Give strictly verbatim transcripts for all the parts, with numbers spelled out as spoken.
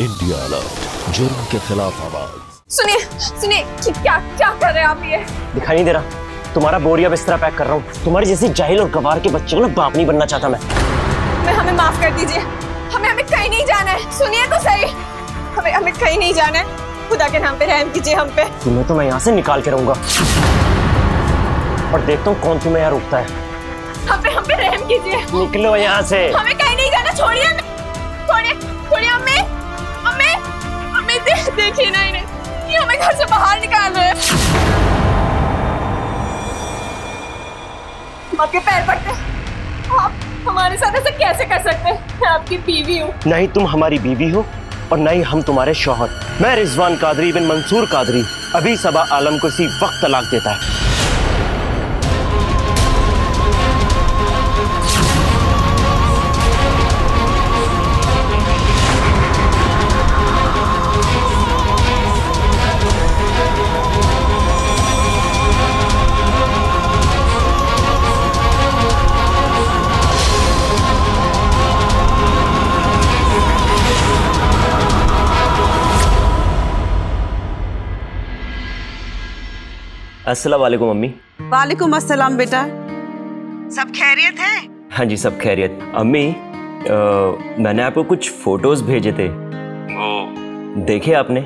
India alert, जुर्म के खिलाफ आवाज। सुनिए सुनिए कि क्या क्या कर रहे हैं आप? ये दिखाई नहीं दे रहा तुम्हारा बोरिया बिस्तरा पैक कर रहा हूँ। तुम्हारी जैसी जाहिल और गवार के बच्चे को ना बाप नहीं बनना चाहता मैं। मैं हमें माफ कर दीजिए, हमें हमें कहीं नहीं जाना है। सुनिए तो सही, हमें हमें कहीं नहीं जाना है। खुदा के नाम पे रहम कीजिए हम पे। तुम्हें तो मैं यहाँ से निकाल के रहूंगा और देखता हूँ कौन तुम्हें यहाँ रोकता है। हम पे हम पे रहम कीजिए, निकलो यहाँ से, हमें कहीं नहीं जाना। छोड़िए छोड़िए छोड़िए अम्मी अम्मी अम्मी देखिए ना इन्हें, ये हमें घर से बाहर निकाल रहे हैं। आपके पैर पड़ते हैं, आप हमारे साथ ऐसे कैसे कर सकते हैं? मैं आपकी बीवी हूँ। नहीं तुम हमारी बीवी हो और ना ही हम तुम्हारे शौहर। मैं रिजवान कादरी बिन मंसूर कादरी अभी सबा आलम को इसी वक्त तलाक देता है। अस्सलाम वालेकुम मम्मी। वालेकुम अस्सलाम बेटा, सब खैरियत है? हाँ जी सब खैरियत। अम्मी आ, मैंने आपको कुछ फोटोज भेजे थे, वो देखे आपने?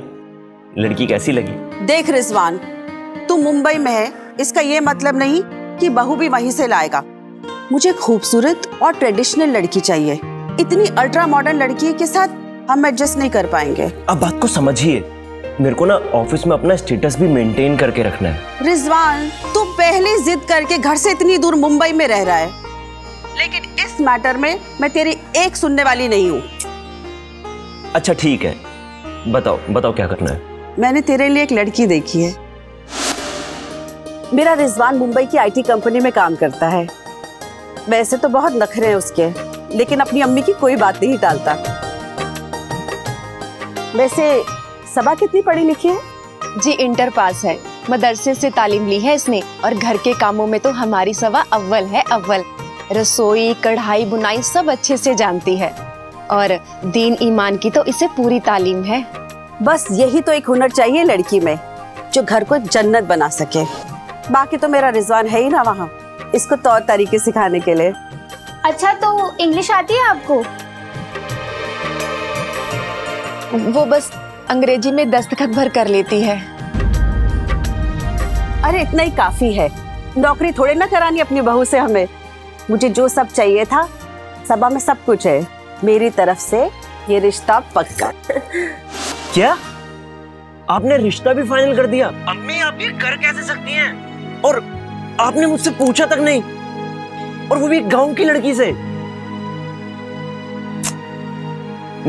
लड़की कैसी लगी? देख रिजवान, तू मुंबई में है इसका ये मतलब नहीं कि बहू भी वहीं से लाएगा। मुझे खूबसूरत और ट्रेडिशनल लड़की चाहिए, इतनी अल्ट्रा मॉडर्न लड़की के साथ हम एडजस्ट नहीं कर पाएंगे। अब बात को समझिए, मेरे को ना ऑफिस में अपना स्टेटस भी मेंटेन करके रखना है। रिजवान तू पहले जिद करके घर से इतनी दूर मुंबई में रह रहा है, लेकिन इस मैटर में मैं तेरी एक सुनने वाली नहीं हूँ। अच्छा ठीक है, बताओ बताओ क्या करना है। मैंने तेरे लिए एक लड़की देखी है। मेरा रिजवान मुंबई की आईटी कंपनी में काम करता है। वैसे तो बहुत नखरे हैं उसके, लेकिन अपनी अम्मी की कोई बात नहीं टालता। वैसे सबा कितनी पढ़ी लिखी है? जी इंटर पास है, मदरसे से तालीम ली है इसने, और घर के कामों में तो हमारी सबा अव्वल है अव्वल। रसोई कढ़ाई बुनाई सब अच्छे से जानती है, और दीन ईमान की तो इसे पूरी तालीम है। बस यही तो एक हुनर चाहिए लड़की में जो घर को जन्नत बना सके। बाकी तो मेरा रिजवान है ही ना वहाँ इसको तौर तरीके सिखाने के लिए। अच्छा तो इंग्लिश आती है आपको? वो बस अंग्रेजी में दस्तखत भर कर लेती है। अरे इतना ही काफी है, नौकरी थोड़े ना करानी अपनी बहू से हमें। मुझे जो सब चाहिए था सबा में सब कुछ है। मेरी तरफ से ये रिश्ता पक्का। क्या आपने रिश्ता भी फाइनल कर दिया? अम्मी आप ये कर कैसे सकती हैं? और आपने मुझसे पूछा तक नहीं, और वो भी गाँव की लड़की से।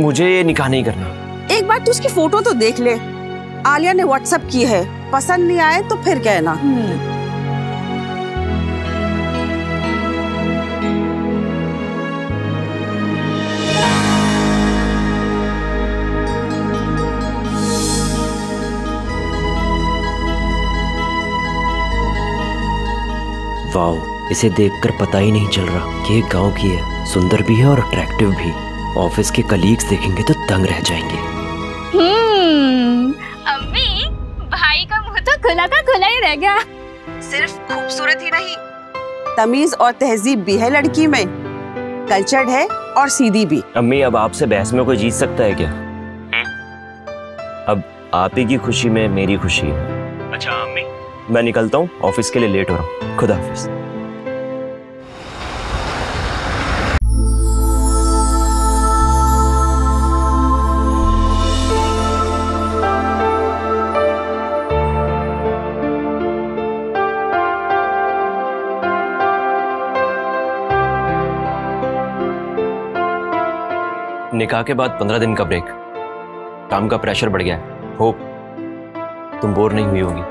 मुझे ये निकाह नहीं करना। एक बार तू उसकी फोटो तो देख ले, आलिया ने व्हाट्सएप की है, पसंद नहीं आए तो फिर कहना। वाह, इसे देखकर पता ही नहीं चल रहा कि ये गांव की है। सुंदर भी है और अट्रैक्टिव भी। ऑफिस के कलीग्स देखेंगे तो तंग रह जाएंगे। हम्म, अम्मी भाई का मुंह तो खुला का खुला ही रह गया। सिर्फ खूबसूरत ही नहीं, तमीज और तहजीब भी है लड़की में, कल्चर्ड है और सीधी भी। अम्मी अब आपसे बहस में कोई जीत सकता है क्या? अब आप ही की खुशी में मेरी खुशी है। अच्छा अम्मी मैं निकलता हूँ, ऑफिस के लिए लेट हो रहा हूँ। खुदा हाफिज। निकाह के बाद पंद्रह दिन का ब्रेक, काम का प्रेशर बढ़ गया है। होप तुम बोर नहीं हुई होगी।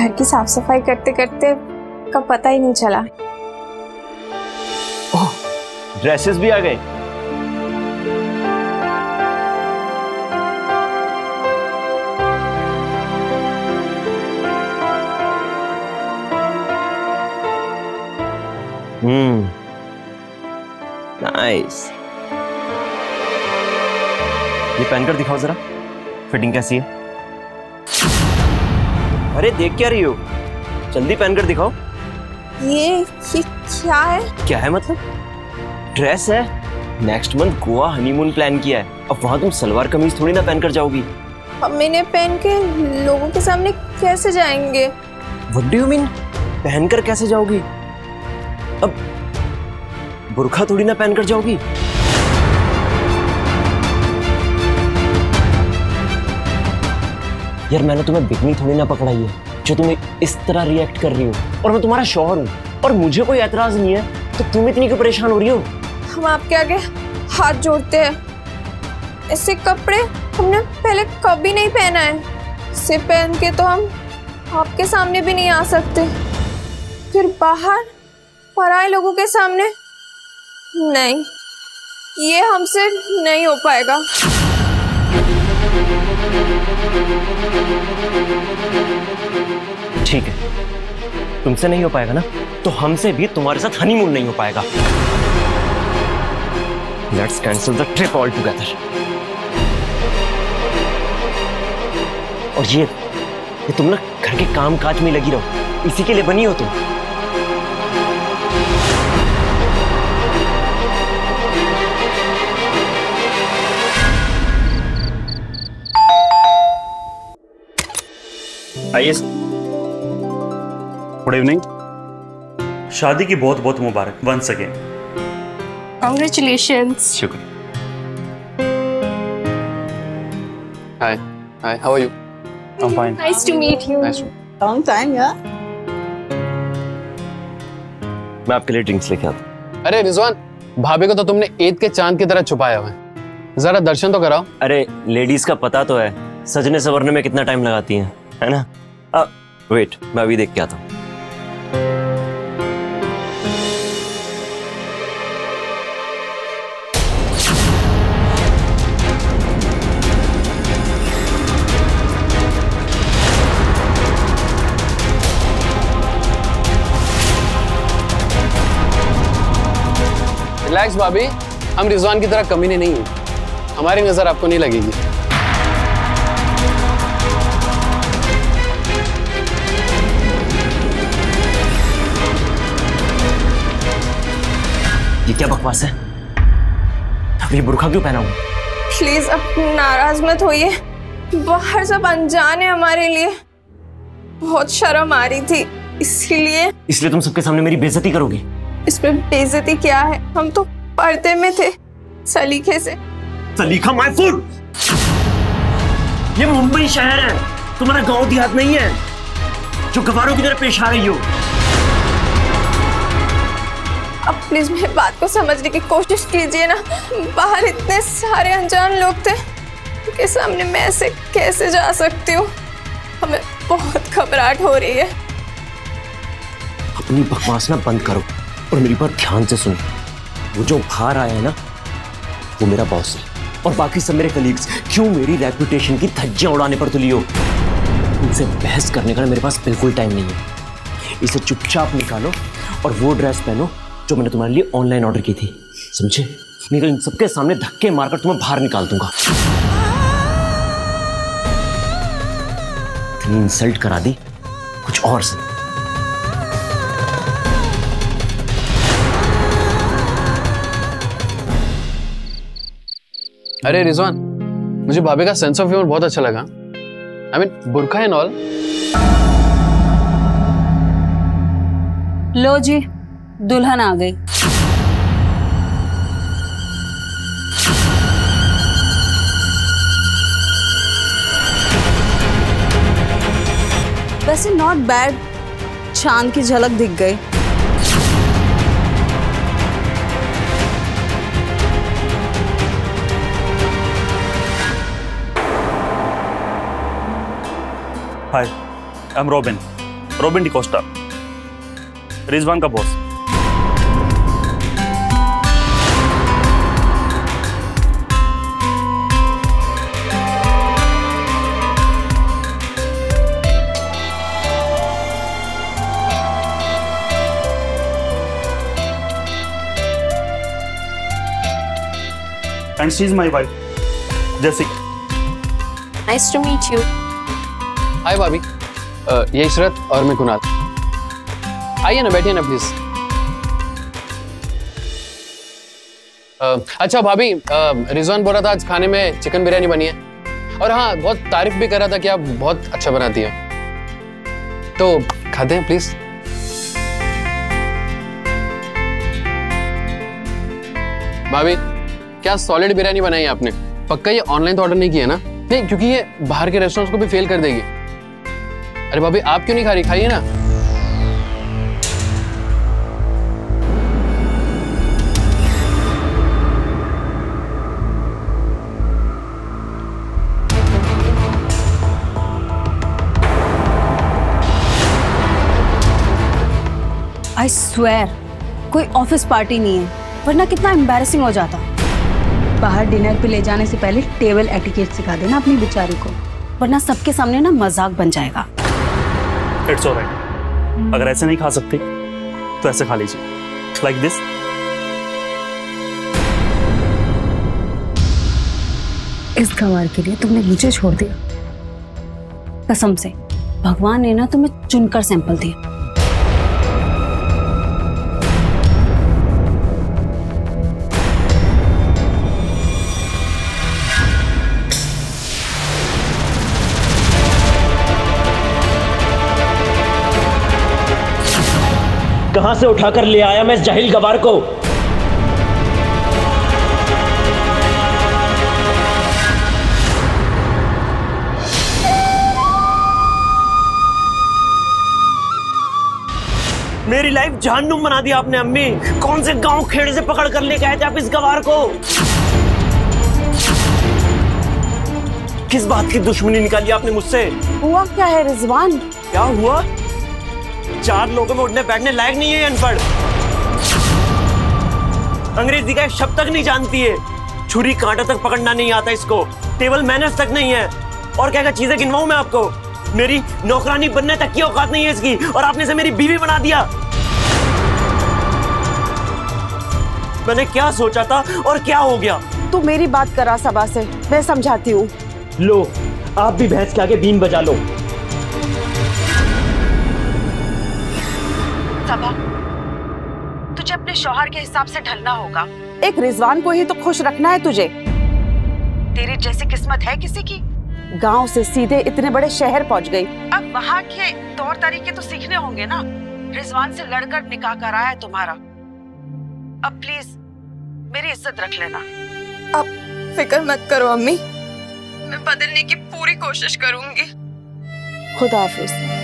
घर की साफ सफाई करते करते कब पता ही नहीं चला। ओह, ड्रेसेस भी आ गए। हम्म Nice. ये पहनकर दिखाओ जरा, फिटिंग कैसी है? अरे देख क्या रही हो, जल्दी पहनकर दिखाओ। ये ये क्या है? क्या है मतलब? ड्रेस है। Next month Goa honeymoon plan किया है, अब वहाँ तुम सलवार कमीज थोड़ी ना पहनकर जाओगी। अब मैंने पहन के लोगों के सामने कैसे जाएंगे? What do you mean? पहनकर कैसे जाओगी? अब बुर्खा थोड़ी ना पहनकर जाओगी। यार मैंने तुम्हें बिकनी थोड़ी ना पकड़ाई है जो तुम इस तरह रिएक्ट कर रही हो, और मैं तुम्हारा शौहर हूँ और मुझे कोई ऐतराज नहीं है, तो तुम इतनी क्यों परेशान हो रही हो? हम आपके आगे हाथ जोड़ते हैं, ऐसे कपड़े हमने पहले कभी नहीं पहना है। इसे पहन के तो हम आपके सामने भी नहीं आ सकते, फिर बाहर पराए लोगों के सामने नहीं, ये हमसे नहीं हो पाएगा। ठीक है, तुमसे नहीं हो पाएगा ना, तो हमसे भी तुम्हारे साथ हनीमून नहीं हो पाएगा। Let's cancel the trip all together. और ये ये तुम ना घर के काम काज में लगी रहो, इसी के लिए बनी हो तुम। आइए। Good evening. शादी की बहुत बहुत मुबारक वंस अगेन। कांग्रेचुलेशंस। शुक्रिया। Hi hi, how are you? I am fine. Nice to meet you. Long time यार। मैं आपके लिए ड्रिंक्स लेके आता हूँ। अरे रिजवान, भाभी को तो तुमने ईद के चांद की तरह छुपाया हुआ है, जरा दर्शन तो कराओ। अरे लेडीज का पता तो है, सजने संवरने में कितना टाइम लगाती हैं, है ना? आ, वेट, मैं अभी देख के आता हूँ। रिलैक्स भाभी, हम रिजवान की तरह कमीने नहीं हैं, हमारी नजर आपको नहीं लगेगी। ये क्या बकवास है? अब ये बुर्खा क्यों पहना हुआ? प्लीज अब नाराज मत होइए, बाहर सब अनजान है हमारे लिए, बहुत शर्म आ रही थी इसीलिए। इसलिए तुम सबके सामने मेरी बेइज्जती करोगी? इसमें बेइज्जती क्या है, हम तो पर्दे में थे सलीके से। सलीका माय फूल! ये मुंबई शहर है, तुम्हारा गांव देहात नहीं है जो गवारों की तरह पेश आ रही हो। अब प्लीज मेरी बात को समझने की कोशिश कीजिए ना, बाहर इतने सारे अनजान लोग थे, उनके सामने मैं ऐसे कैसे जा सकती हूँ? हमें बहुत घबराहट हो रही है। अपनी बकवास ना बंद करो और मेरी बात ध्यान से सुनो। वो जो बाहर आया है ना, वो मेरा बॉस है और बाकी सब मेरे कलीग्स। क्यों मेरी रेपुटेशन की धज्जियाँ उड़ाने पर तुली हो? उनसे बहस करने का मेरे पास बिल्कुल टाइम नहीं है। इसे चुपचाप निकालो और वो ड्रेस पहनो जो मैंने तुम्हारे लिए ऑनलाइन ऑर्डर की थी, समझे? नहीं तो इन सबके सामने धक्के मारकर तुम्हें बाहर निकाल दूंगा। इतनी इंसल्ट करा दी, कुछ और से। अरे रिजवान, मुझे भाभी का सेंस ऑफ ह्यूमर बहुत अच्छा लगा। आई मीन बुर्खा एंड ऑल। लो जी, दुल्हन आ गई। वैसे नॉट बैड, चांद की झलक दिख गई। Hi, I am Robin, Robin D'Costa, Rizwan का boss. And she's my wife. Jessica. Nice to meet you. Hi भाभी, ये इशरत और मैं कुणाल। आइए ना, बैठिए ना प्लीज। अच्छा भाभी, रिजवान बोल रहा था आज खाने में चिकन बिरयानी बनी है, और हाँ बहुत तारीफ भी कर रहा था कि आप बहुत अच्छा बनाती हो, तो खाते हैं प्लीज। भाभी क्या सॉलिड बिरयानी बनाई है आपने, पक्का ये ऑनलाइन तो ऑर्डर नहीं किया ना? नहीं, क्योंकि ये बाहर के रेस्टोरेंट्स को भी फेल कर देगी। अरे भाभी आप क्यों नहीं खा रही, खाइए ना। I swear, कोई ऑफिस पार्टी नहीं है, वरना कितना एम्बैरेसिंग हो जाता। बाहर डिनर पे ले जाने से पहले टेबल एटिकेट सिखा देना अपनी बेचारी को, वरना सबके सामने ना मजाक बन जाएगा। It's alright, अगर ऐसे नहीं खा सकते तो ऐसे खा लीजिए, like this। इस गंवार के लिए तुमने मुझे छोड़ दिया। कसम से भगवान ने ना तुम्हें चुनकर सैंपल दिया। कहां से उठाकर ले आया मैं इस जाहिल गवार को? मेरी लाइफ जहन्नुम बना दिया आपने अम्मी। कौन से गांव खेड़े से पकड़ कर लेके आए थे आप इस गवार को? किस बात की दुश्मनी निकाली आपने मुझसे? हुआ क्या है रिजवान? क्या हुआ? चार लोगों में उठने बैठने लायक नहीं है, अनपढ़, अंग्रेजी का शब्द तक नहीं जानती है, छुरी कांटा तक पकड़ना नहीं आता इसको, टेबल मैनर्स तक नहीं है, और क्या क्या चीजें गिनवाऊं मैं आपको? मेरी नौकरानी बनने तक की औकात नहीं है इसकी, और आपने इसे मेरी बीवी बना दिया। मैंने क्या सोचा था और क्या हो गया? तू मेरी बात करा सबा से, मैं समझाती हूँ। लो आप भी भैंस के आगे बीन बजा लो। सबा, तुझे अपने शौहर के हिसाब से ढलना होगा। एक रिजवान को ही तो खुश रखना है तुझे। तेरे जैसी किस्मत है किसी की? गांव से सीधे इतने बड़े शहर पहुंच गई। अब वहाँ के तौर तरीके तो सीखने होंगे ना। रिजवान से लड़कर निकाह कराया है तुम्हारा। अब प्लीज मेरी इज्जत रख लेना। अब फिक्र मत करो अम्मी, मैं बदलने की पूरी कोशिश करूंगी। खुदा हाफिज।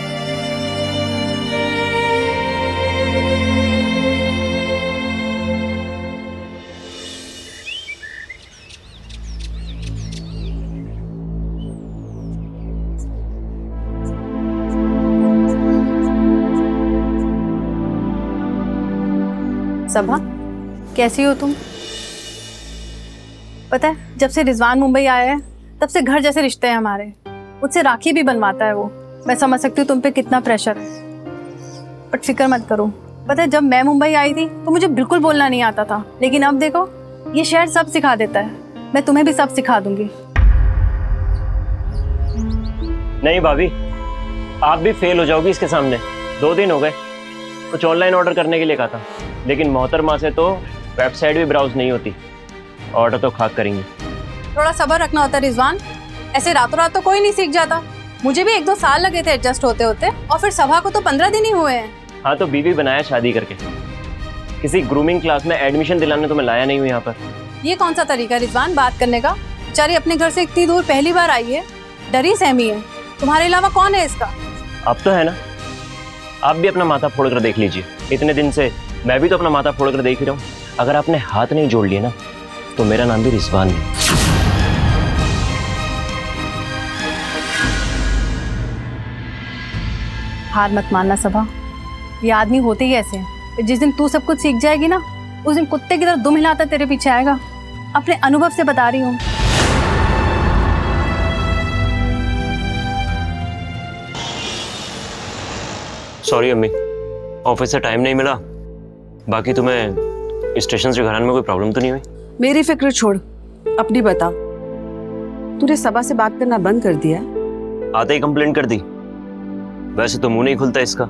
सबा कैसी हो तुम? पता है जब से रिजवान मुंबई आया है तब से घर जैसे रिश्ते हैं हमारे। मुझसे राखी भी बनवाता है वो। मैं समझ सकती हूँ तुम पे कितना प्रेशर है, बट फिक्र मत करो। पता है जब मैं मुंबई आई थी तो मुझे बिल्कुल बोलना नहीं आता था, लेकिन अब देखो ये शहर सब सिखा देता है। मैं तुम्हें भी सब सिखा दूंगी। नहीं भाभी, आप भी फेल हो जाओगी इसके सामने। दो दिन हो गए, कुछ ऑनलाइन ऑर्डर करने के लिए कहा था, लेकिन मोहतरमा से तो वेबसाइट भी ब्राउज नहीं होती। ऑर्डर तो खाक करेंगे। थोड़ा सब्र रखना होता रिजवान, ऐसे रातों रात तो कोई नहीं सीख जाता। मुझे भी एक दो साल लगे थे एडजस्ट होते होते, और फिर सभा को तो पंद्रह दिन ही हुए हैं। हाँ तो बीवी बनाया शादी करके, किसी ग्रूमिंग क्लास में एडमिशन दिलाने तो मैं लाया नहीं हूँ यहाँ पर। ये कौन सा तरीका रिजवान बात करने का? बेचारी अपने घर से इतनी दूर पहली बार आई है, डरी सहमी है। तुम्हारे अलावा कौन है इसका? अब तो है ना, आप भी अपना माथा फोड़ कर देख लीजिए। इतने दिन से मैं भी तो अपना माथा फोड़ कर देख ही रहा हूँ। अगर आपने हाथ नहीं जोड़ लिए ना तो मेरा नाम भी रिजवान है। हार मत मानना सभा, ये आदमी होते ही ऐसे। जिस दिन तू सब कुछ सीख जाएगी ना, उस दिन कुत्ते की तरह दुम हिलाता तेरे पीछे आएगा। अपने अनुभव से बता रही हूँ। सॉरी अम्मी, ऑफिस से टाइम नहीं मिला। बाकी तुम्हें स्टेशन से घर आने में कोई प्रॉब्लम तो नहीं हुई? मेरी फिक्र छोड़, अपनी बता। तूने सबा से बात करना बंद कर दिया? आते ही कंप्लेंट कर दी। वैसे तो मुंह नहीं खुलता इसका,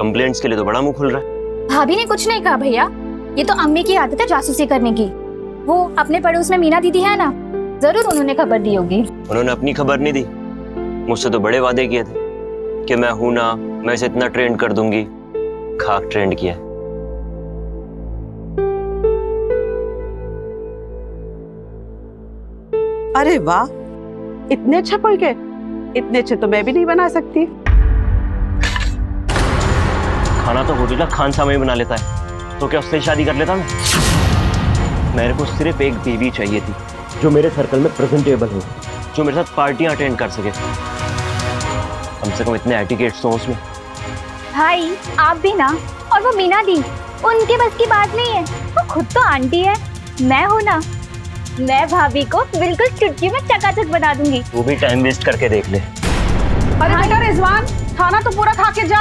कंप्लेंट्स के लिए तो बड़ा मुंह खुल रहा है। भाभी ने कुछ नहीं कहा भैया, ये तो अम्मी की आदत है जासूसी करने की। वो अपने पड़ोस में मीना दीदी है ना, जरूर उन्होंने खबर दी होगी। उन्होंने अपनी खबर नहीं दी, मुझसे तो बड़े वादे किए थे कि मैं हूं ना, मैं इसे इतना ट्रेंड कर दूंगी। खाक ट्रेंड किया है। अरे वाह, इतने अच्छे पलके, इतने अच्छे तो मैं भी नहीं बना सकती। खाना तो गोरिल्ला खान सामा ही बना लेता है, तो क्या उससे शादी कर लेता मैं? मेरे को सिर्फ एक बीवी चाहिए थी जो मेरे सर्कल में प्रेजेंटेबल हो, जो मेरे साथ पार्टियां अटेंड कर सके। कम से कम इतने एटिकेट्स तो उसमें। भाई आप भी ना, और वो मीना दी, उनके बस की बात नहीं है। वो खुद तो आंटी है, मैं हूँ ना, मैं भाभी को बिल्कुल चुटकी में चकाचक बना दूंगी। वो भी टाइम वेस्ट करके देख ले। अरे बेटा रिजवान, खाना तो पूरा खा के जा।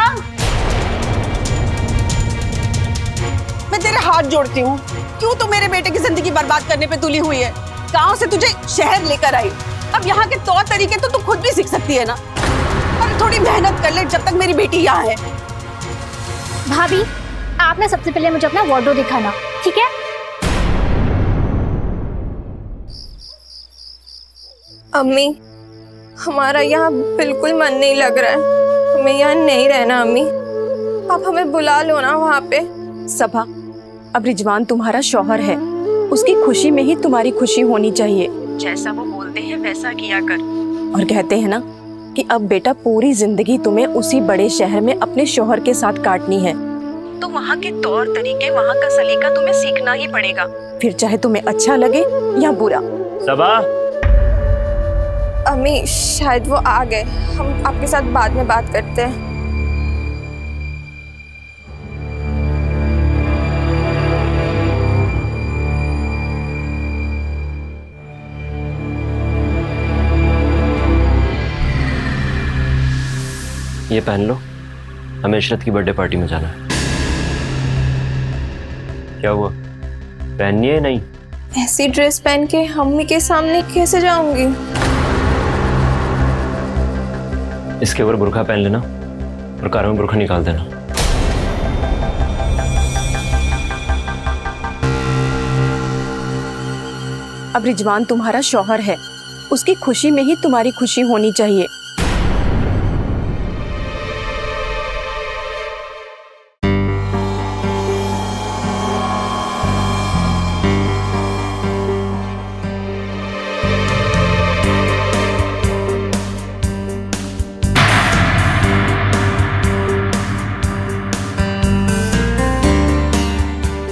मैं तेरे हाथ जोड़ती हूँ, क्यों तू मेरे बेटे की जिंदगी बर्बाद करने पे तुली हुई है? गाँव से तुझे शहर लेकर आई, अब यहाँ के तौर तरीके तो तू खुद भी सीख सकती है ना। पर थोड़ी मेहनत कर ले जब तक मेरी बेटी यहाँ है। भाभी आपने सबसे पहले मुझे अपना वार्डरोब दिखाना, ठीक है? अम्मी, हमारा यहाँ बिल्कुल मन नहीं लग रहा है, हमें यहाँ नहीं रहना। अम्मी आप हमें बुला लो ना वहाँ पे। सभा, अब रिजवान तुम्हारा शौहर है, उसकी खुशी में ही तुम्हारी खुशी होनी चाहिए। जैसा वो बोलते हैं वैसा किया कर। और कहते हैं ना कि अब बेटा पूरी जिंदगी तुम्हें उसी बड़े शहर में अपने शौहर के साथ काटनी है, तो वहाँ के तौर तरीके, वहाँ का सलीका तुम्हें सीखना ही पड़ेगा, फिर चाहे तुम्हें अच्छा लगे या बुरा। सबा। अम्मी शायद वो आ गए, हम आपके साथ बाद में बात करते हैं। ये पहन लो, हमें इशरत की बर्थडे पार्टी में जाना है। क्या हुआ, पहननी है? नहीं, ऐसी ड्रेस पहन के मम्मी के सामने कैसे जाऊंगी? इसके ऊपर बुर्खा पहन लेना और कारों में बुर्खा निकाल देना। अब रिजवान तुम्हारा शौहर है, उसकी खुशी में ही तुम्हारी खुशी होनी चाहिए।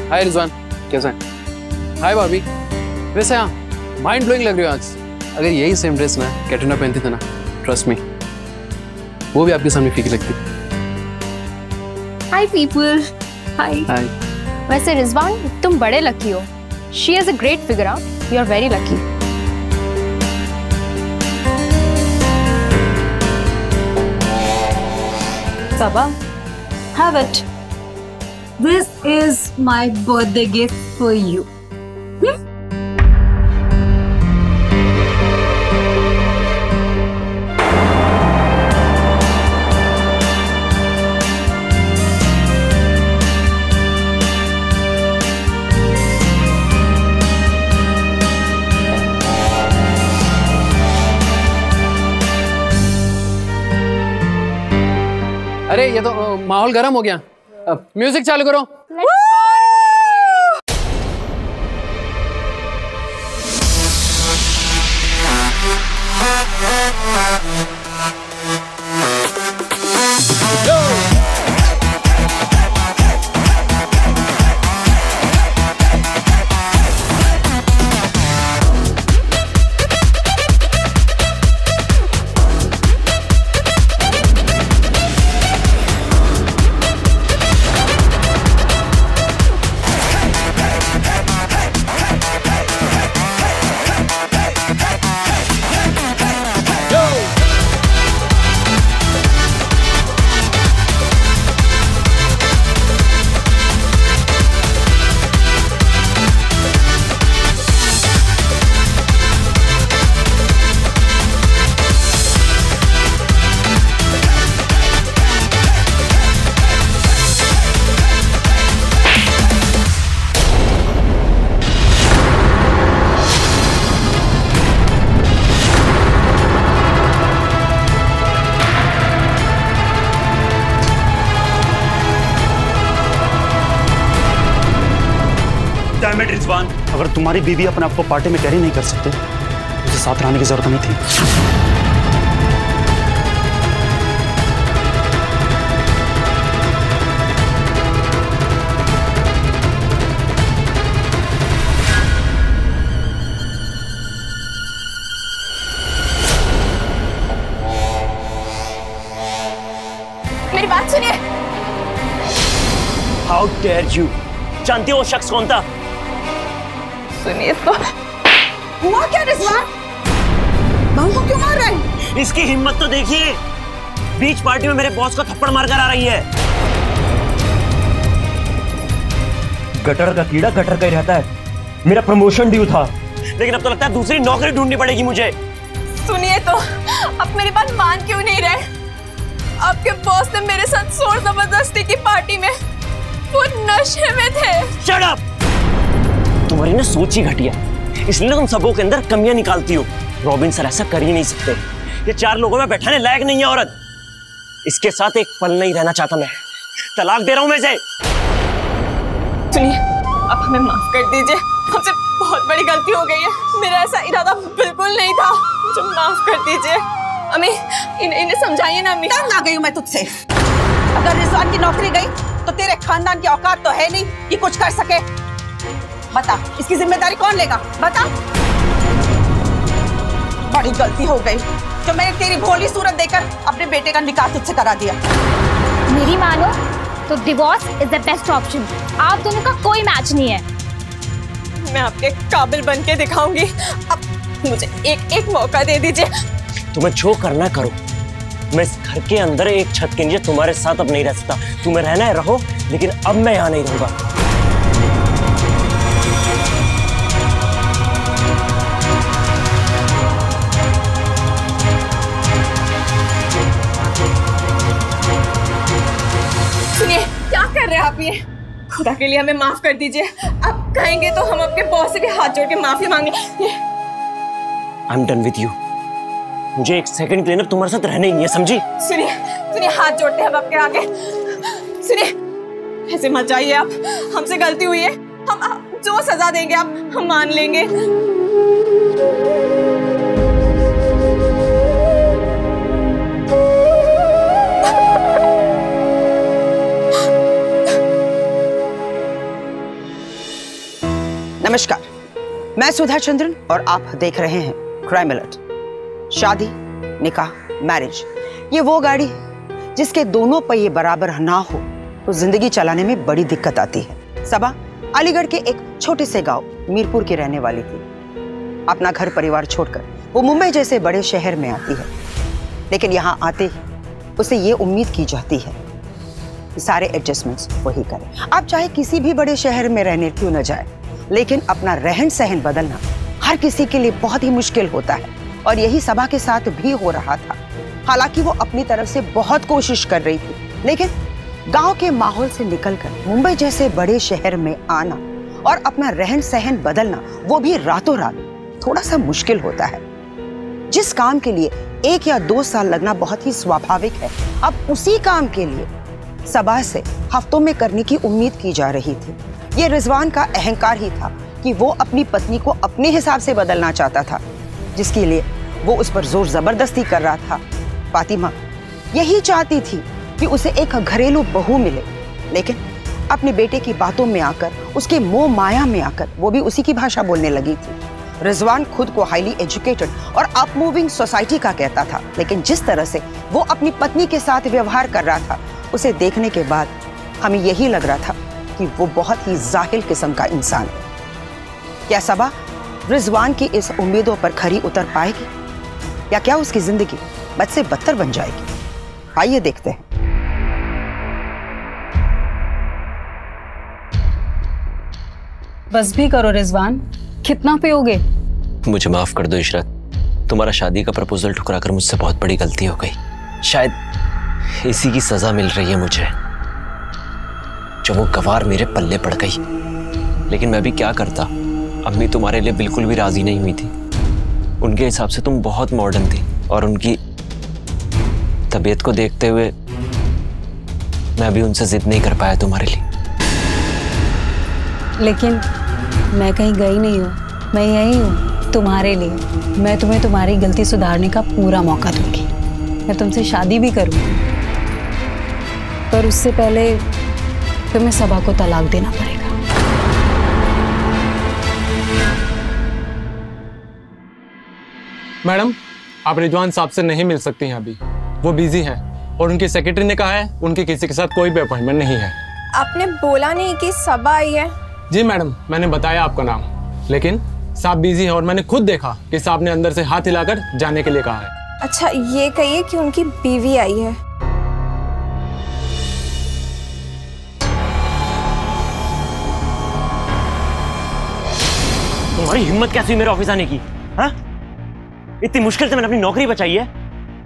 हाय रिजवान, कैसा है? हाय भाभी। वैसे हाँ, माइंड ब्लोइंग लग रही हो आज। अगर यही सेम ड्रेस ना कैटरीना पहनती थी ना, ट्रस्ट मी, वो भी आपके सामने फीकी लगती। Hi people. Hi hi. वैसे रिजवान तुम बड़े लकी हो। She is a great figure out, you are very lucky. Saba, have it. This is my birthday gift for you. Hmm? अरे ये तो माहौल गर्म हो गया। अब म्यूजिक चालू करो। रिजवान, अगर तुम्हारी बीवी अपने आप को पार्टी में कैरी नहीं कर सकते, उसे साथ रहने की जरूरत नहीं थी। मेरी बात सुनिए। How dare you? जानती हो शख्स कौन था? सुनिए तो। हुआ क्या रिजवान? बहू को क्यों मार रहा है? इसकी हिम्मत तो देखिए, बीच पार्टी में मेरे बॉस को थप्पड़ मार कर आ रही है। गटर का कीड़ा गटर का ही रहता है। मेरा प्रमोशन ड्यू था, लेकिन अब तो लगता है दूसरी नौकरी ढूंढनी पड़ेगी मुझे। सुनिए तो, अब मेरी बात मान क्यों नहीं रहे? आपके बॉस ने मेरे साथ जोर जबरदस्ती की पार्टी में, वो नशे में थे। Shut up! तुम्हारी ना सोच ही घटिया, इसलिए तुम सबों के अंदर कमियां निकालती हो। रॉबिन सर ऐसा कर ही नहीं सकते, ये चार लोगों में बैठाने लायक नहीं है औरत। इसके साथ एक पल नहीं रहना चाहता मैं, तलाक दे रहा हूं मैं इसे। सुनिए, अब हमें माफ कर दीजिए, हमसे बहुत बड़ी गलती हो गई है। मेरा ऐसा इरादा बिल्कुल नहीं था, मुझे माफ कर दीजिए। अम्मी, इन्हें समझाइए ना। अम्मी, तंग आ गई हूं मैं तुझसे। अगर रिजवान की नौकरी गई तो तेरे खानदान की औकात तो है नहीं कि कुछ कर सके। बता, इसकी जिम्मेदारी कौन लेगा? बता। बड़ी गलती हो गई जो मैंने तेरी भोली सूरत देकर अपने बेटे का निकाह तुझसे करा दिया। मेरी मानो तो divorce is the best option. आप दोनों का कोई मैच नहीं है। मैं आपके काबिल बन के दिखाऊंगी। अब मुझे एक एक मौका दे दीजिए। तुम्हें जो करना करो, मैं इस घर के अंदर एक छत के नीचे तुम्हारे साथ अब नहीं रह सकता। तुम्हें रहना है रहो, लेकिन अब मैं यहाँ नहीं रहूंगा। सुनिए, क्या कर रहे हैं आप ये? खुदा के लिए हमें माफ कर दीजिए। आप कहेंगे तो हम आपके बॉस से भी हाथ जोड़ के माफी मांगेंगे। I am done with you. मुझे एक सेकंड के लिए ना तुम्हारे साथ रहने ही नहीं है, समझी? सुनिए सुनिए, हाथ जोड़ते हैं हम आपके आगे। सुनिए, ऐसे मत जाइए आप। हमसे गलती हुई है, हम जो सजा देंगे आप हम मान लेंगे। नमस्कार, मैं सुधा चंद्रन और आप देख रहे हैं क्राइम अलर्ट। शादी, निकाह, मैरिज, ये वो गाड़ी जिसके दोनों पहिए बराबर ना हो तो जिंदगी चलाने में बड़ी दिक्कत आती है। सबा अलीगढ़ के एक छोटे से गांव मीरपुर की रहने वाली थी। अपना घर परिवार छोड़कर वो मुंबई जैसे बड़े शहर में आती है, लेकिन यहाँ आते ही उसे ये उम्मीद की जाती है सारे एडजस्टमेंट्स वही करें। आप चाहे किसी भी बड़े शहर में रहने क्यों न जाए, लेकिन अपना रहन सहन बदलना हर किसी के लिए बहुत ही मुश्किल होता है, और यही सभा के साथ भी हो रहा था। हालांकि वो अपनी तरफ से बहुत कोशिश कर रही थी, लेकिन गांव के माहौल से निकलकर मुंबई जैसे बड़े शहर में आना और अपना रहन सहन बदलना, वो भी रातों रात, थोड़ा सा मुश्किल होता है। जिस काम के लिए एक या दो साल लगना बहुत ही स्वाभाविक है, अब उसी काम के लिए सभा से हफ्तों में करने की उम्मीद की जा रही थी। ये रिजवान का अहंकार ही था कि वो अपनी पत्नी को अपने हिसाब से बदलना चाहता था, जिसके लिए वो उस पर जोर जबरदस्ती कर रहा था। फातिमा यही चाहती थी कि उसे एक घरेलू बहू मिले, लेकिन अपने बेटे की बातों में आकर, उसके मोह माया में आकर वो भी उसी की भाषा बोलने लगी थी। रिजवान खुद को हाईली एजुकेटेड और अपमूविंग सोसाइटी का कहता था, लेकिन जिस तरह से वो अपनी पत्नी के साथ व्यवहार कर रहा था, उसे देखने के बाद हमें यही लग रहा था कि वो बहुत ही जाहिल किस्म का इंसान है। क्या सबा रिजवान की इस उम्मीदों पर खरी उतर पाएगी, या क्या उसकी जिंदगी बद से बदतर बन जाएगी? आइए देखते हैं। बस भी करो रिजवान, कितना पियोगे? मुझे माफ कर दो इशरत, तुम्हारा शादी का प्रपोजल ठुकरा कर मुझसे बहुत बड़ी गलती हो गई। शायद इसी की सजा मिल रही है मुझे, जो वो गवार मेरे पल्ले पड़ गई। लेकिन मैं भी क्या करता, अम्मी तुम्हारे लिए बिल्कुल भी राजी नहीं हुई थी। उनके हिसाब से तुम बहुत मॉडर्न थी, और उनकी तबीयत को देखते हुए मैं भी उनसे जिद नहीं कर पाया तुम्हारे लिए। लेकिन मैं कहीं गई नहीं हूँ, मैं यही हूँ तुम्हारे लिए। मैं तुम्हें तुम्हारी गलती सुधारने का पूरा मौका दूंगी। मैं तुमसे शादी भी करूँगी, पर उससे पहले तुम्हें सबा को तलाक देना पड़ेगा। मैडम, आप रिजवान साहब से नहीं मिल सकती हैं, अभी वो बिजी हैं और उनकी सेक्रेटरी ने कहा है उनकी किसी के साथ कोई भी अपॉइंटमेंट नहीं है। आपने बोला नहीं कि सबा आई है? जी मैडम, मैंने बताया आपका नाम, लेकिन साहब बिजी हैं और मैंने खुद देखा कि साहब ने अंदर से हाथ हिलाकर जाने के लिए कहा है। अच्छा, ये कहिए कि उनकी बीवी आई है। तुम्हारी हिम्मत कैसे हुई मेरे ऑफिस आने की? हा? इतनी मुश्किल से मैंने अपनी नौकरी बचाई है,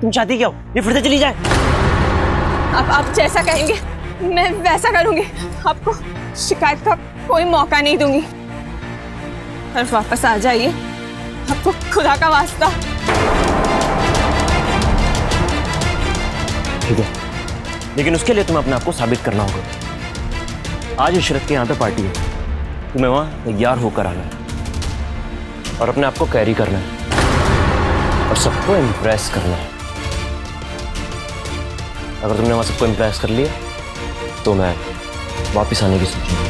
तुम चाहती क्या हो ये फिर से चली जाए? आप, आप जैसा कहेंगे मैं वैसा करूंगी। आपको शिकायत का कोई मौका नहीं दूंगी। और वापस आ जाइए, आपको खुदा का वास्ता। ठीक है, लेकिन उसके लिए तुम्हें अपने आप को साबित करना होगा। आज इशरत के यहाँ पे पार्टी है, तुम्हें वहाँ तैयार होकर आना है और अपने आप को कैरी करना है और सबको इम्प्रेस करना है। अगर तुमने वहाँ सबको इम्प्रेस कर लिया तो मैं वापस आने की सोचूंगा।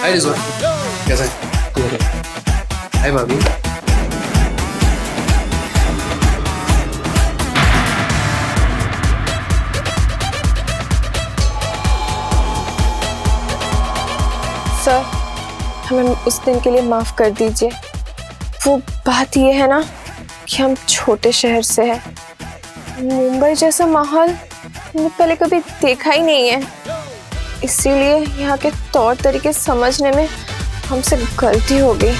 हाय रिजवान, कैसा है? ठीक है। हाय भाभी। सर, हमें उस दिन के लिए माफ़ कर दीजिए। वो बात ये है ना कि हम छोटे शहर से हैं, मुंबई जैसा माहौल हमने पहले कभी देखा ही नहीं है, इसीलिए यहाँ के तौर तरीके समझने में हमसे गलती हो गई।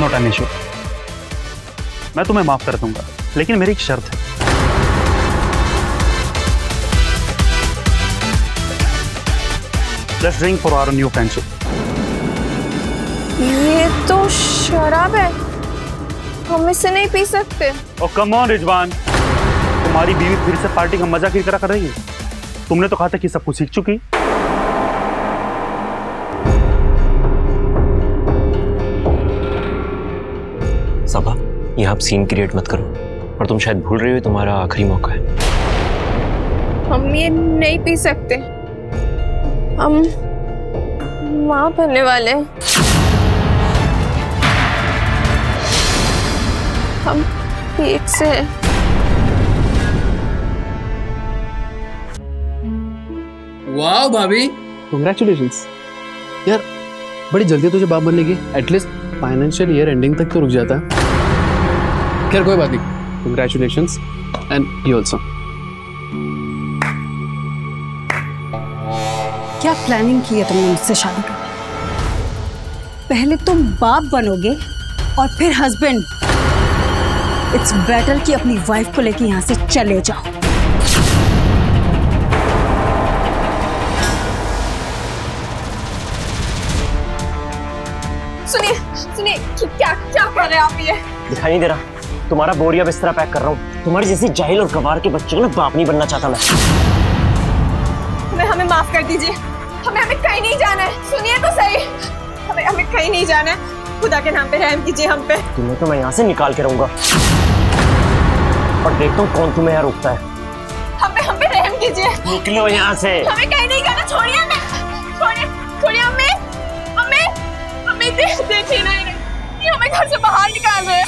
नॉट एन इशू, मैं तुम्हें माफ़ कर दूंगा, लेकिन मेरी एक शर्त है। Let's drink for our new friendship. ये तो शराब है, हम इसे नहीं पी सकते। Oh come on रिजवान, तुम्हारी बीवी फिर से पार्टी का मजा किरकिरा कर रही है। तुमने तो कहा था कि सब कुछ सीख चुकी। सबा, यहाँ आप सीन क्रिएट मत करो, पर तुम शायद भूल रही हो तुम्हारा आखिरी मौका है। हम ये नहीं पी सकते, हम माँ बनने वाले हैं। हम एक से हैं। वाह भाभी, कांग्रेचुलेशंस यार, बड़ी जल्दी तुझे बाप बनने की। एटलीस्ट फाइनेंशियल ईयर एंडिंग तक तो रुक जाता है। खैर कोई बात नहीं, कांग्रेचुलेशंस एंड यू ऑल्सो। क्या प्लानिंग की है तुमने मुझसे शादी का? पहले तुम बाप बनोगे और फिर हस्बैंड। इट्स बेटर कि अपनी वाइफ को लेकर यहाँ से चले जाओ। सुनिए सुनिए, क्या क्या कर रहे हैं आप? ये दिखाई नहीं दे रहा? तुम्हारा बोरिया बिस्तरा पैक कर रहा हूँ। तुम्हारे जैसे जाहिल और गवार के बच्चों को बाप नहीं बनना चाहता मैं। हमें माफ कर दीजिए, हमें हमें कहीं नहीं जाना है। सुनिए तो सही, हमें हमें कहीं नहीं जाना है। खुदा के नाम पे रहम कीजिए हम पे। तुम्हें तो मैं यहाँ से निकाल के रहूंगा और देखता हूँ कौन तुम्हें यहाँ रोकता है। हम पे हम पे रहम कीजिए, निकलो यहाँ से। हमें कहीं नहीं जाना, छोड़िए हमें, छोड़िए छोड़िए हमें हमें हमें देखिए ना, ये हमें घर से बाहर निकाल रहे हैं।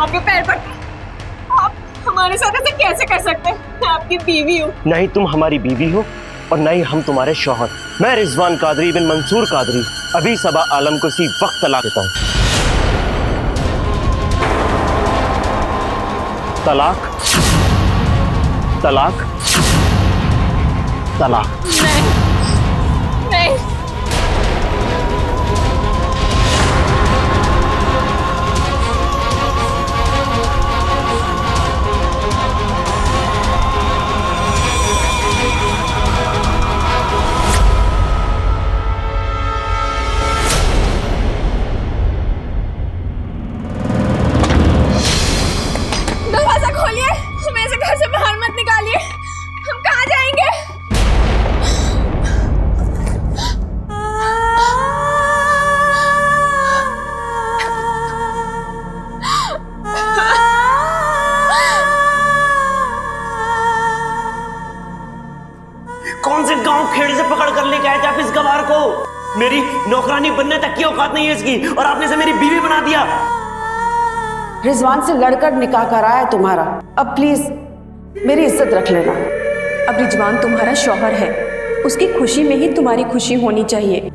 आपके पैर पर हमारे साथ ऐसा कैसे कर सकते हैं? मैं आपकी बीवी हूँ। नहीं तुम हमारी बीवी हो और नहीं हम तुम्हारे शौहर। मैं रिजवान कादरी बिन मंसूर कादरी अभी सबा आलम को इसी वक्त तलाक देता हूँ। तलाक तलाक तलाक। नहीं नहीं, हो, मेरी नौकरानी बनने तक की औकात नहीं है इसकी, और आपने इसे मेरी बीवी बना दिया। रिजवान से लड़कर निकाह कराया है तुम्हारा, अब प्लीज मेरी इज्जत रख लेना। अब रिजवान तुम्हारा शौहर है, उसकी खुशी में ही तुम्हारी खुशी होनी चाहिए।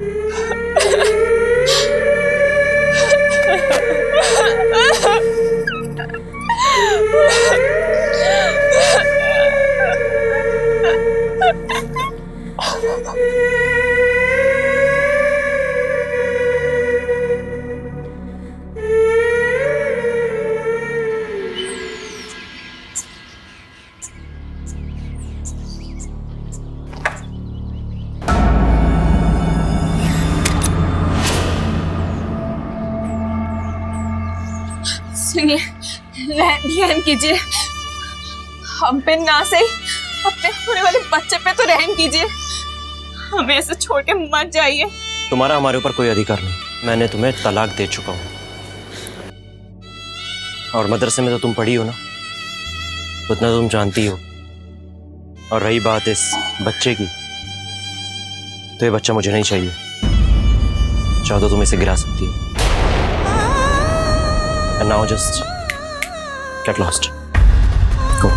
रहम कीजिए हम पे, ना सही अपने होने वाले बच्चे पे तो रहम कीजिए, हमें ऐसे छोड़ के मत जाइए। तुम्हारा हमारे ऊपर कोई अधिकार नहीं, मैंने तुम्हें तलाक दे चुका हूँ। और मदरसे में तो तुम पढ़ी हो ना, उतना तुम जानती हो। और रही बात इस बच्चे की, तो ये बच्चा मुझे नहीं चाहिए, चाहो तो तुम इसे गिरा सकती हो। And now just get lost. Go.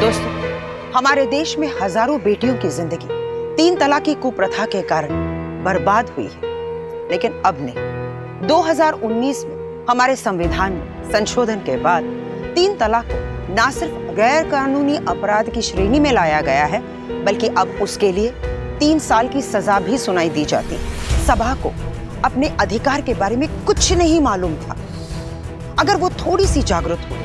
दोस्तों, हमारे देश में हजारों बेटियों की जिंदगी तीन तलाक की कुप्रथा के कारण बर्बाद हुई है, लेकिन अब नहीं। दो हज़ार उन्नीस में हमारे संविधान में संशोधन के बाद तीन तलाक को ना सिर्फ गैर कानूनी अपराध की श्रेणी में लाया गया है, बल्कि अब उसके लिए तीन साल की सजा भी सुनाई दी जाती है। सभा को अपने अधिकार के बारे में कुछ नहीं मालूम था। अगर वो थोड़ी सी जागरूक हो,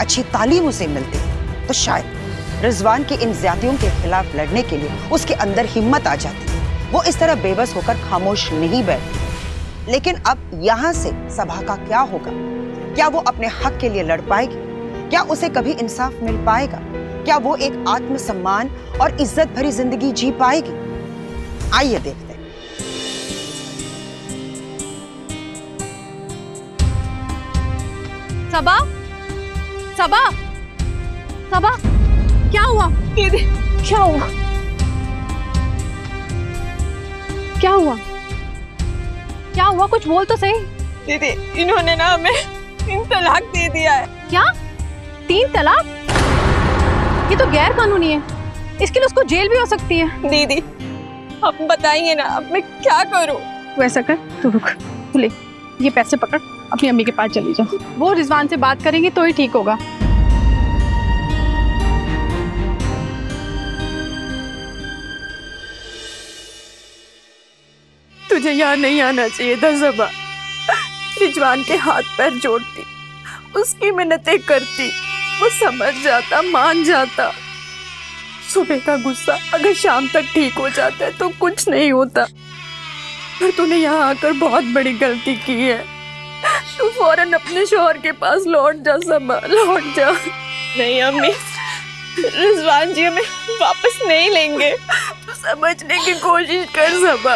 अच्छी तालीम उसे मिलती, तो शायद रिजवान की इन ज्यादतियों के खिलाफ लड़ने के लिए उसके अंदर हिम्मत आ जाती है। वो इस तरह बेबस होकर खामोश नहीं बैठती। लेकिन अब यहाँ से सभा का क्या होगा? क्या वो अपने हक के लिए लड़ पाएगी? क्या उसे कभी इंसाफ मिल पाएगा? क्या वो एक आत्मसम्मान और इज्जत भरी जिंदगी जी पाएगी? आइए देखते। सबा, सबा, सबा, क्या हुआ? ये दे, क्या हुआ? क्या हुआ? क्या हुआ? कुछ बोल तो सही। दीदी, इन्होंने ना हमें तीन तलाक दे दिया है। क्या? तीन तलाक? ये तो गैर कानूनी है, इसके लिए उसको जेल भी हो सकती है। दीदी, आप बताइए ना, अब मैं क्या करूं? तू ऐसा कर, तू रुक, तू ले ये पैसे पकड़, अपनी अम्मी के पास चली जाओ। वो रिजवान से बात करेंगे तो ही ठीक होगा। तुझे यहाँ नहीं आना चाहिए था ज़बा। रिजवान के हाथ पैर जोड़ती, उसकी मिन्नतें करती, वो समझ जाता, मान जाता। सुबह का गुस्सा अगर शाम तक ठीक हो जाता है तो कुछ नहीं होता, पर तूने यहाँ आकर बहुत बड़ी गलती की है। तू फौरन अपने शौहर के पास लौट जा ज़बा, लौट जा। नहीं अम्मी, रिजवान जी हमें वापस नहीं लेंगे। तो समझने की कोशिश कर सबा,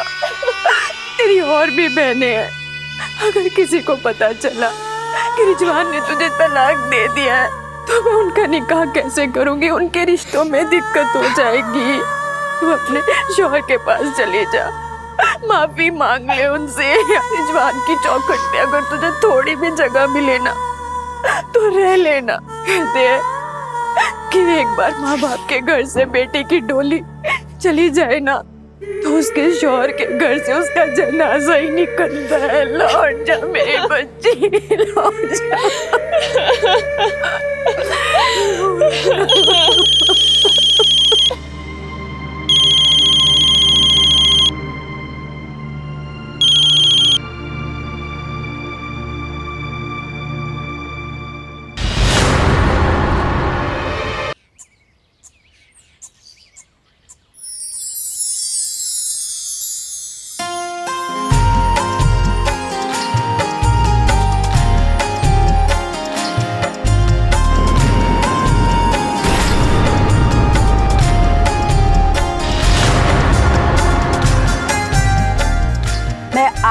तेरी और भी बहनें हैं, अगर किसी को पता चला कि रिजवान ने तुझे तलाक दे दिया है तो मैं उनका निकाह कैसे करूंगी? उनके रिश्तों में दिक्कत हो जाएगी। तू अपने शौहर के पास चली जा, माफी मांग ले उनसे। रिजवान की चौखट पे अगर तुझे थोड़ी भी जगह मिले ना तो रह लेना। कहते हैं कि एक बार माँ बाप के घर से बेटे की डोली चली जाए ना तो उसके शौहर के घर से उसका जनाजा ही निकलता है। लौट जा मेरी बच्ची, लौट जा।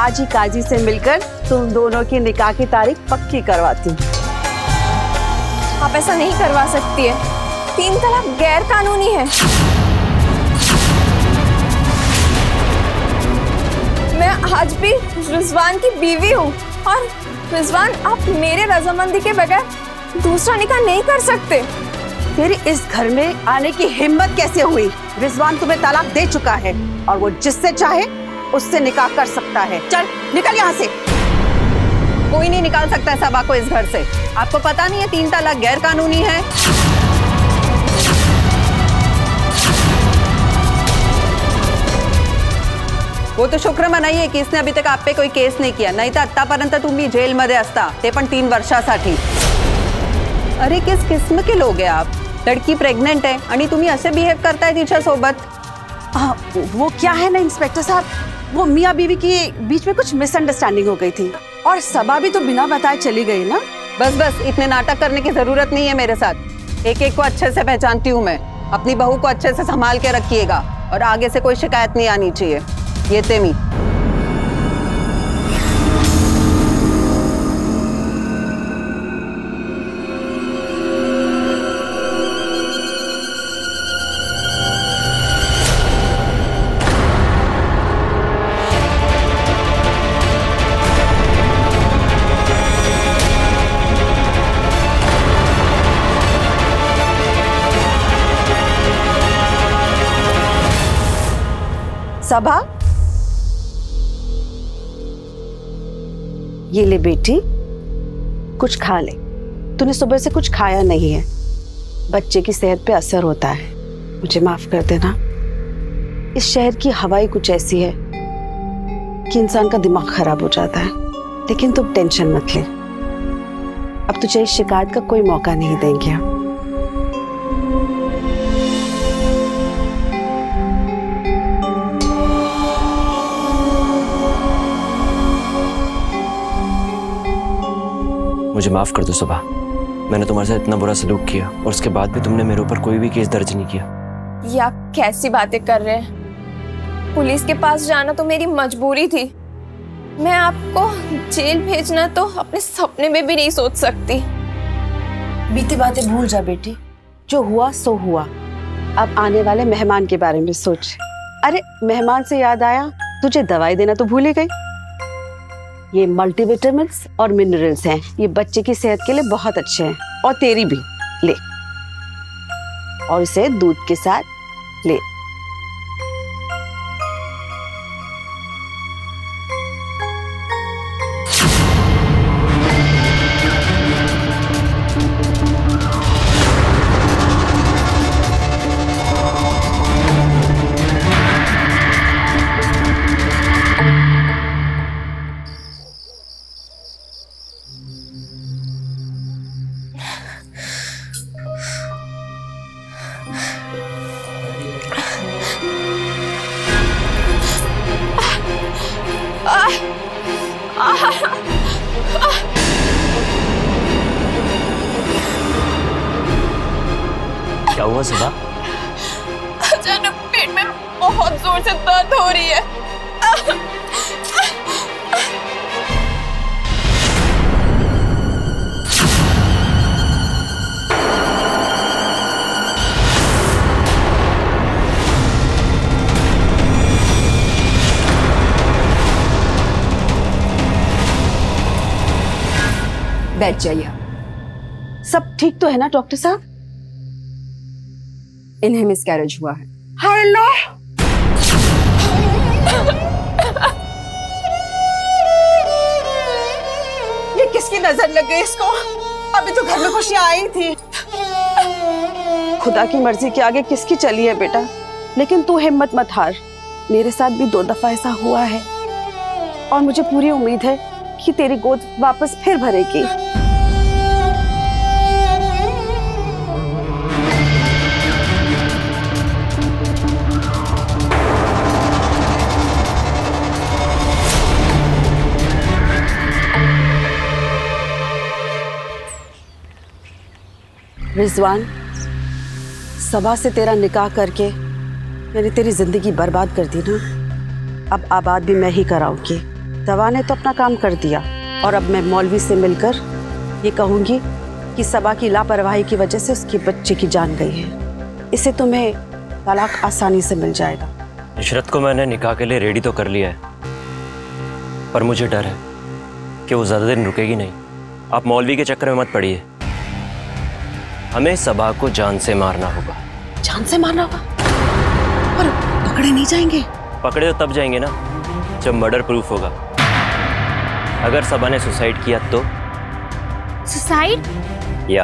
आज ही काजी से मिलकर तुम दोनों की निकाह की तारीख पक्की करवाती। आप ऐसा नहीं करवा सकती है, तीन तलाक गैर कानूनी है। मैं आज भी रिजवान की बीवी हूँ और रिजवान आप मेरे रजामंदी के बगैर दूसरा निकाह नहीं कर सकते। तेरी इस घर में आने की हिम्मत कैसे हुई? रिजवान तुम्हें तलाक दे चुका है और वो जिससे चाहे उससे निकाह कर सकता है। चल निकल यहाँ से। कोई नहीं निकाल सकता है सबा को इस घर से। आपको पता नहीं है तीन तलाक गैर कानूनी है? वो तो शुक्र मनाइए कि इसने अभी तक आप पे कोई केस नहीं किया, नहीं तो आतापर्यंत तुम्ही जेल मध्ये असता, ते पण तीन वर्षासाठी। अरे किस किस्म के लोग है आप? लड़की प्रेग्नेंट है आणि तुम्ही असे बिहेव करताय तिच्या सोबत। आ, वो क्या है ना इंस्पेक्टर साहब, वो मियाँ बीवी की बीच में कुछ मिसअंडरस्टैंडिंग हो गई थी और सबा भी तो बिना बताए चली गई ना। बस बस इतने नाटक करने की जरूरत नहीं है मेरे साथ। एक एक को अच्छे से पहचानती हूँ मैं। अपनी बहू को अच्छे से संभाल के रखिएगा और आगे से कोई शिकायत नहीं आनी चाहिए। ये तेमी सबा, ये ले बेटी, कुछ खा ले। तूने सुबह से कुछ खाया नहीं है, बच्चे की सेहत पे असर होता है। मुझे माफ कर देना, इस शहर की हवाई कुछ ऐसी है कि इंसान का दिमाग खराब हो जाता है। लेकिन तुम टेंशन मत ले, अब तुझे इस शिकायत का कोई मौका नहीं देंगे हम। मुझे माफ कर दो सबा, मैंने तुम्हारे साथ इतना बुरा सलूक किया और उसके बाद भी तुमने मेरे ऊपर कोई भी केस दर्ज नहीं किया। ये आप कैसी बातें कर रहे हैं? पुलिस के पास जाना तो मेरी मजबूरी थी। मैं आपको जेल भेजना तो अपने सपने में भी नहीं सोच सकती। बीती बातें भूल जा बेटी, जो हुआ सो हुआ। अब आने वाले मेहमान के बारे में सोच। अरे मेहमान से याद आया, तुझे दवाई देना तो भूल ही गई। ये मल्टीविटामिन्स और मिनरल्स हैं, ये बच्चे की सेहत के लिए बहुत अच्छे हैं और तेरी भी ले, और इसे दूध के साथ ले। क्या हुआ सबा? अचानक पेट में बहुत जोर से दर्द हो रही है। बैठ जाइए। सब ठीक तो है ना डॉक्टर साहब? इन्हें मिसकैरेज हुआ है। हेलो, ये किसकी नजर लग गई इसको? अभी तो घर में खुशियां आई थी। खुदा की मर्जी के आगे किसकी चली है बेटा, लेकिन तू हिम्मत मत हार। मेरे साथ भी दो दफा ऐसा हुआ है और मुझे पूरी उम्मीद है कि तेरी गोद वापस फिर भरेगी। रिजवान, सबा से तेरा निकाह करके मैंने तेरी जिंदगी बर्बाद कर दी ना। अब आबाद भी मैं ही कराऊंगी। दवा ने तो अपना काम कर दिया और अब मैं मौलवी से मिलकर ये कहूँगी कि सबा की लापरवाही की वजह से उसके बच्चे की जान गई है। इसे तुम्हें तलाक आसानी से मिल जाएगा। इशरत को मैंने निकाह के लिए रेडी तो कर लिया है, पर मुझे डर है कि वो ज़्यादा दिन रुकेगी नहीं। आप मौलवी के चक्कर में मत पड़िए, हमें सबा को जान से मारना होगा। जान से मारना होगा? पर पकड़े नहीं जाएंगे? पकड़े तो तब जाएंगे ना जब मर्डर प्रूफ होगा। अगर सबा ने सुसाइड किया तो? सुसाइड? या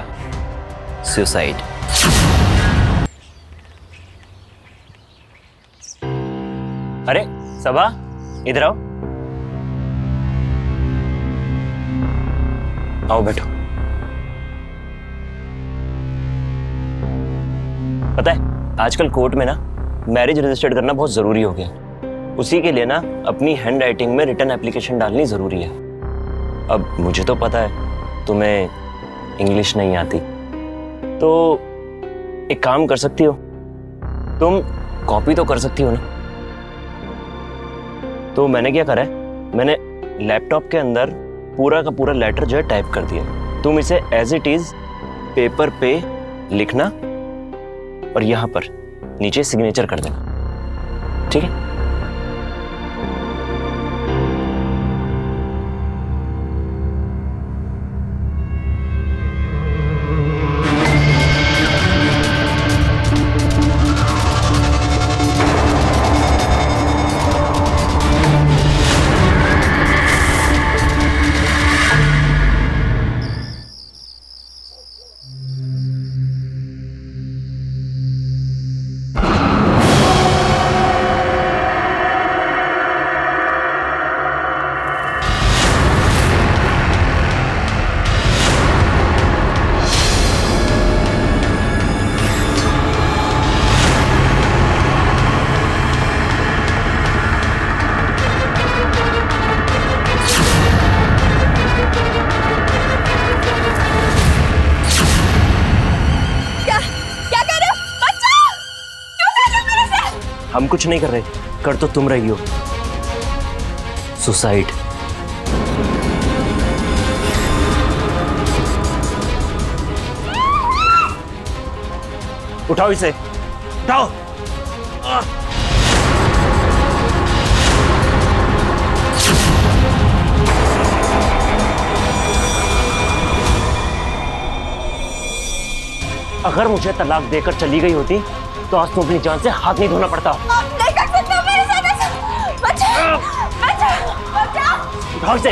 सुसाइड। अरे सबा, इधर आओ, आओ बैठो। पता है आजकल कोर्ट में ना मैरिज रजिस्टर्ड करना बहुत जरूरी हो गया। उसी के लिए ना अपनी हैंड राइटिंग में रिटर्न एप्लीकेशन डालनी जरूरी है। अब मुझे तो पता है तुम्हें इंग्लिश नहीं आती, तो एक काम कर सकती हो, तुम कॉपी तो कर सकती हो ना। तो मैंने क्या करा है, मैंने लैपटॉप के अंदर पूरा का पूरा लेटर जो है टाइप कर दिया। तुम इसे एज इट इज पेपर पे लिखना और यहाँ पर नीचे सिग्नेचर कर देना, ठीक है? हम कुछ नहीं कर रहे, कर तो तुम रही हो। सुसाइड। उठाओ इसे, उठाओ। अगर मुझे तलाक देकर चली गई होती तो आज तुम अपनी जान से हाथ नहीं धोना पड़ता। आप नहीं कर सकते मेरे साथ ऐसा। बचाओ, बचाओ, बचाओ। उठाओ इसे।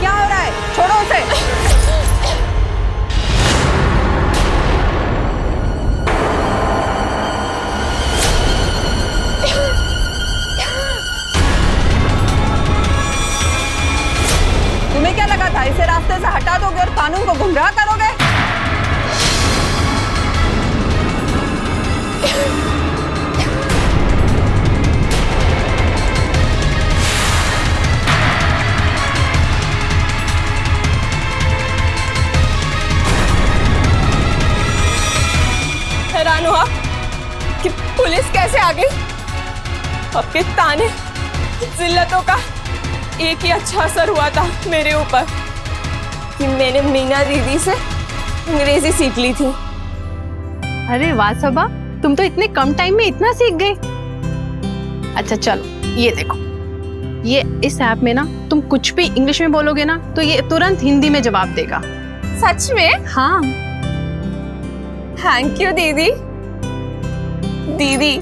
क्या हो रहा है? छोड़ो उसे। कानून को गुमराह करोगे? हैरान हुआ कि पुलिस कैसे आ गई। आपके ताने जिल्लतों का एक ही अच्छा असर हुआ था मेरे ऊपर कि मैंने मीना दीदी से अंग्रेजी सीख ली थी। अरे वाह सबा, तुम तो इतने कम टाइम में इतना सीख गई। अच्छा चलो ये देखो, ये इस ऐप में ना तुम कुछ भी इंग्लिश में बोलोगे ना तो ये तुरंत हिंदी में जवाब देगा। सच में? हाँ। थैंक यू दीदी। दीदी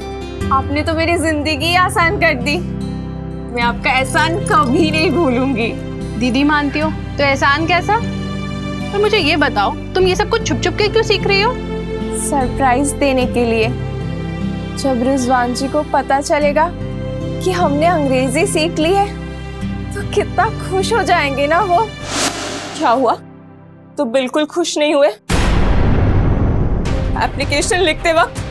आपने तो मेरी जिंदगी आसान कर दी, मैं आपका एहसान कभी नहीं भूलूंगी। दीदी मानती हो तो एहसान कैसा। पर मुझे ये बताओ तुम ये सब कुछ छुप छुप के क्यों सीख रही हो? सरप्राइज देने के लिए। जब रिजवान जी को पता चलेगा कि हमने अंग्रेजी सीख ली है तो कितना खुश हो जाएंगे ना वो। क्या हुआ? तो बिल्कुल खुश नहीं हुए। एप्लीकेशन लिखते वक्त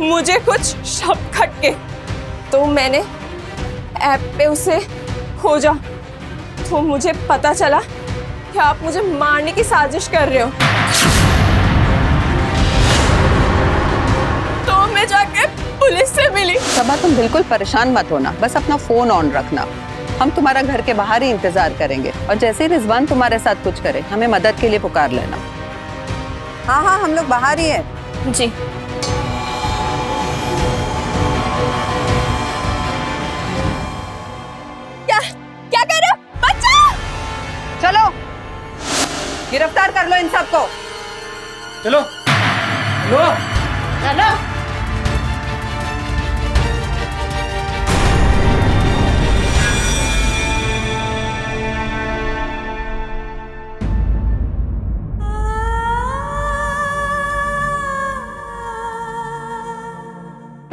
मुझे कुछ शब्द खटके तो मैंने ऐप पे उसे हो जा, तो मुझे पता चला कि आप मुझे मारने की साजिश कर रहे हो। तो मैं जाके पुलिस से मिली। सबा, तुम बिल्कुल परेशान मत होना, बस अपना फोन ऑन रखना। हम तुम्हारा घर के बाहर ही इंतजार करेंगे और जैसे ही रिजवान तुम्हारे साथ कुछ करे हमें मदद के लिए पुकार लेना। हाँ हाँ, हम लोग बाहर ही हैं। जी। क्या क्या कर रहे हो? बचाओ! चलो गिरफ्तार कर लो इन सबको। चलो लो। चलो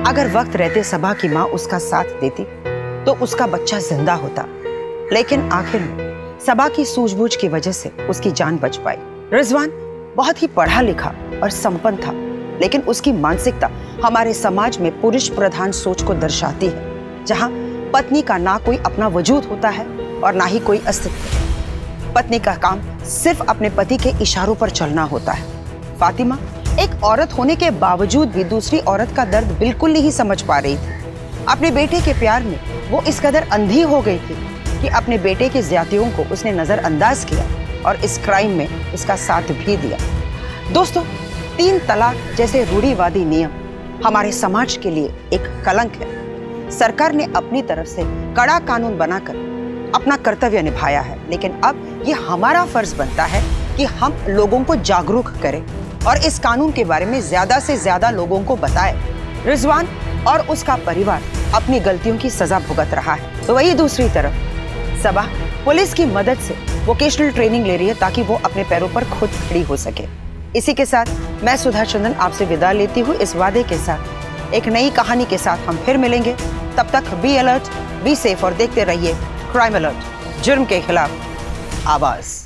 अगर वक्त रहते सबा की माँ उसका साथ देती तो उसका बच्चा जिंदा होता, लेकिन आखिर में सबा की सूझबूझ की वजह से उसकी जान बच पाई। रिजवान बहुत ही पढ़ा लिखा और संपन्न था, लेकिन उसकी मानसिकता हमारे समाज में पुरुष प्रधान सोच को दर्शाती है, जहाँ पत्नी का ना कोई अपना वजूद होता है और ना ही कोई अस्तित्व। पत्नी का काम सिर्फ अपने पति के इशारों पर चलना होता है। फातिमा एक औरत होने के बावजूद भी दूसरी औरत का दर्द बिल्कुल नहीं समझ पा रही थी। अपने बेटे के प्यार में वो इस कदर अंधी हो गई थी कि अपने बेटे की ज्यादतियों को उसने नज़रअंदाज किया और इस क्राइम में उसका साथ भी दिया। दोस्तों, तीन तलाक जैसे रूढ़िवादी नियम हमारे समाज के लिए एक कलंक है। सरकार ने अपनी तरफ से कड़ा कानून बनाकर अपना कर्तव्य निभाया है, लेकिन अब ये हमारा फर्ज बनता है कि हम लोगों को जागरूक करें और इस कानून के बारे में ज्यादा से ज्यादा लोगों को बताएं। रिजवान और उसका परिवार अपनी गलतियों की सजा भुगत रहा है, तो वही दूसरी तरफ सबा पुलिस की मदद से वोकेशनल ट्रेनिंग ले रही है ताकि वो अपने पैरों पर खुद खड़ी हो सके। इसी के साथ मैं सुधा चंद्रन आपसे विदा लेती हूँ। इस वादे के साथ एक नई कहानी के साथ हम फिर मिलेंगे। तब तक बी अलर्ट, बी सेफ और देखते रहिए क्राइम अलर्ट, जुर्म के खिलाफ आवाज।